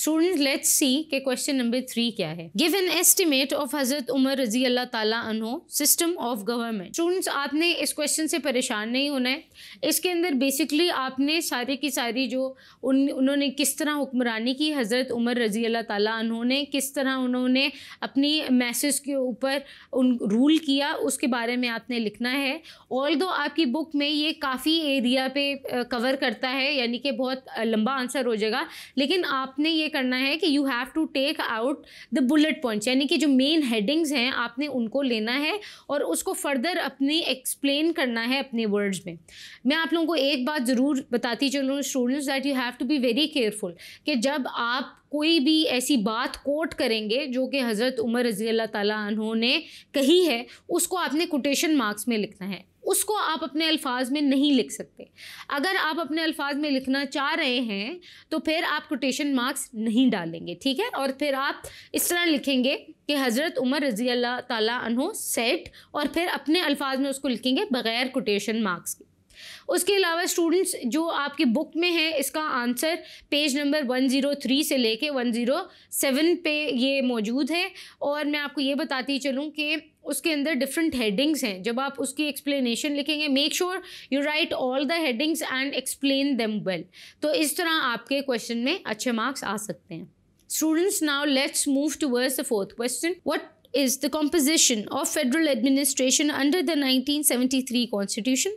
Student let's see के question number 3 क्या है। गिव एन एस्टिमेट ऑफ हजरत उमर रजी अल्लाह ताला अन्हो सिस्टम ऑफ गवर्नमेंट। स्टूडेंट्स आपने इस क्वेश्चन से परेशान नहीं होना है। इसके अंदर बेसिकली आपने सारी की सारी जो उन्होंने किस तरह हुक्मरानी की, हज़रत उमर रजी अल्लाह ताला अन्हो ने किस तरह उन्होंने अपनी मैसेज के ऊपर रूल किया, उसके बारे में आपने लिखना है। ऑल्दो आपकी बुक में ये काफ़ी एरिया पे कवर करता है, यानी कि बहुत लंबा आंसर हो जाएगा, लेकिन आपने ये करना है कि you have to take out the bullet points, यानी कि जो मेन हेडिंग्स हैं आपने उनको लेना है और उसको फर्दर अपने एक्सप्लेन करना है अपने वर्ड्स में। मैं आप लोगों को एक बात ज़रूर बताती चलूँ students, that you have to be very careful कि जब आप कोई भी ऐसी बात कोट करेंगे जो कि हज़रत उमर रज़ी अल्लाह ताला अन्हों ने कही है, उसको आपने कोटेशन मार्क्स में लिखना है, उसको आप अपने अल्फाज में नहीं लिख सकते। अगर आप अपने अल्फाज में लिखना चाह रहे हैं तो फिर आप कोटेशन मार्क्स नहीं डालेंगे, ठीक है। और फिर आप इस तरह लिखेंगे कि हज़रत उमर रज़ी अल्लाह ताला अन्हो सेट, और फिर अपने अल्फाज में उसको लिखेंगे बग़ैर कोटेशन मार्क्स के। उसके अलावा स्टूडेंट्स जो आपकी बुक में है इसका आंसर पेज नंबर 103 से लेके 107 पे ये मौजूद है। और मैं आपको ये बताती चलूँ कि उसके अंदर डिफरेंट हेडिंग्स हैं, जब आप उसकी एक्सप्लेनेशन लिखेंगे make sure you write all the headings and explain them well, तो इस तरह आपके क्वेश्चन में अच्छे मार्क्स आ सकते हैं। Students now let's move towards the fourth question. What is the composition of federal administration under the 1973 constitution,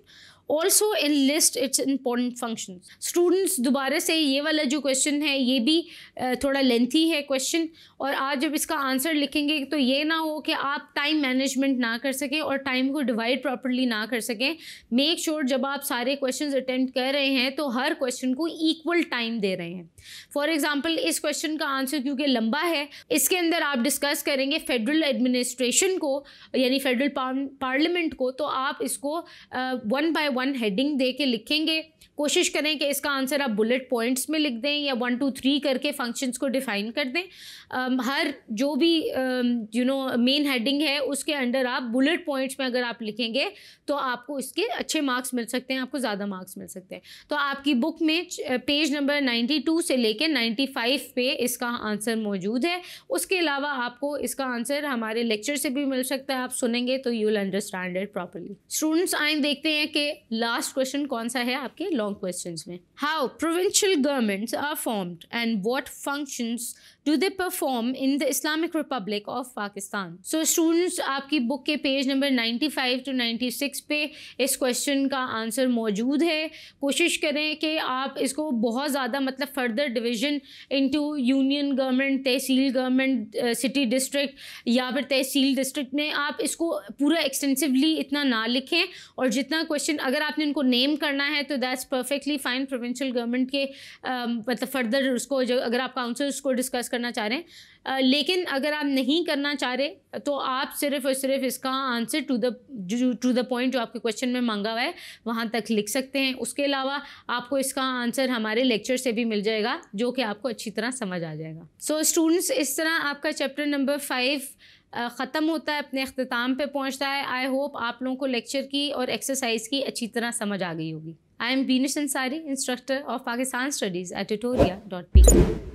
also in list its important function. Students दोबारा से ये वाला जो क्वेश्चन है ये भी थोड़ा लेंथी है क्वेश्चन, और आप जब इसका आंसर लिखेंगे तो ये ना हो कि आप टाइम मैनेजमेंट ना कर सकें और टाइम को डिवाइड प्रॉपरली ना कर सकें। मेक श्योर जब आप सारे क्वेश्चन अटेम्प्ट कर रहे हैं तो हर क्वेश्चन को इक्वल टाइम दे रहे हैं। फॉर एग्जाम्पल इस क्वेश्चन का आंसर क्योंकि लंबा है, इसके अंदर आप डिस्कस करेंगे फेडरल एडमिनिस्ट्रेशन को, यानी फेडरल पार्लियामेंट को, तो आप इसको 1 बाय 1 हेडिंग दे के लिखेंगे। कोशिश करें कि इसका आंसर आप बुलेट पॉइंट्स में लिख दें या 1 2 3 करके फंक्शंस को डिफाइन कर दें। हर जो भी यू नो मेन हेडिंग है उसके अंडर आप बुलेट पॉइंट्स में अगर आप लिखेंगे तो आपको इसके अच्छे मार्क्स मिल सकते हैं, आपको ज़्यादा मार्क्स मिल सकते हैं। तो आपकी बुक में पेज नंबर 92 से लेकर 95 पे इसका आंसर मौजूद है। उसके अलावा आपको इसका आंसर हमारे लेक्चर से भी मिल सकता है, आप सुनेंगे तो you will understand it properly. Students आइए देखते हैं कि लास्ट क्वेश्चन कौन सा है आपके लॉन्ग क्वेश्चंस में। How provincial governments are formed and what functions do they perform in the Islamic Republic of Pakistan. So students आपकी बुक के पेज नंबर 95 टू 96 पे इस क्वेश्चन का आंसर मौजूद है। कोशिश करें कि आप इसको बहुत ज़्यादा मतलब further division into union government, tehsil government, city district या फिर तहसील डिस्ट्रिक्ट में आप इसको पूरा एक्सटेंसिवली इतना ना लिखें, और जितना क्वेश्चन अगर आपने इनको नेम करना है तो that's perfectly fine. Provincial government के मतलब फर्दर उसको जो अगर आप काउंसिल उसको डिस्कस करना चाह रहे हैं, लेकिन अगर आप नहीं करना चाह रहे तो आप सिर्फ और सिर्फ इसका आंसर टू द पॉइंट जो आपके क्वेश्चन में मांगा हुआ है वहाँ तक लिख सकते हैं। उसके अलावा आपको इसका आंसर हमारे लेक्चर से भी मिल जाएगा जो कि आपको अच्छी तरह समझ आ जाएगा। सो स्टूडेंट्स इस तरह आपका चैप्टर नंबर 5 ख़त्म होता है, अपने अख्ताम पे पहुँचता है। आई होप आप लोगों को लेक्चर की और एक्सरसाइज की अच्छी तरह समझ आ गई होगी। I am Beenish Ansari, instructor of Pakistan studies at tutoria.pe।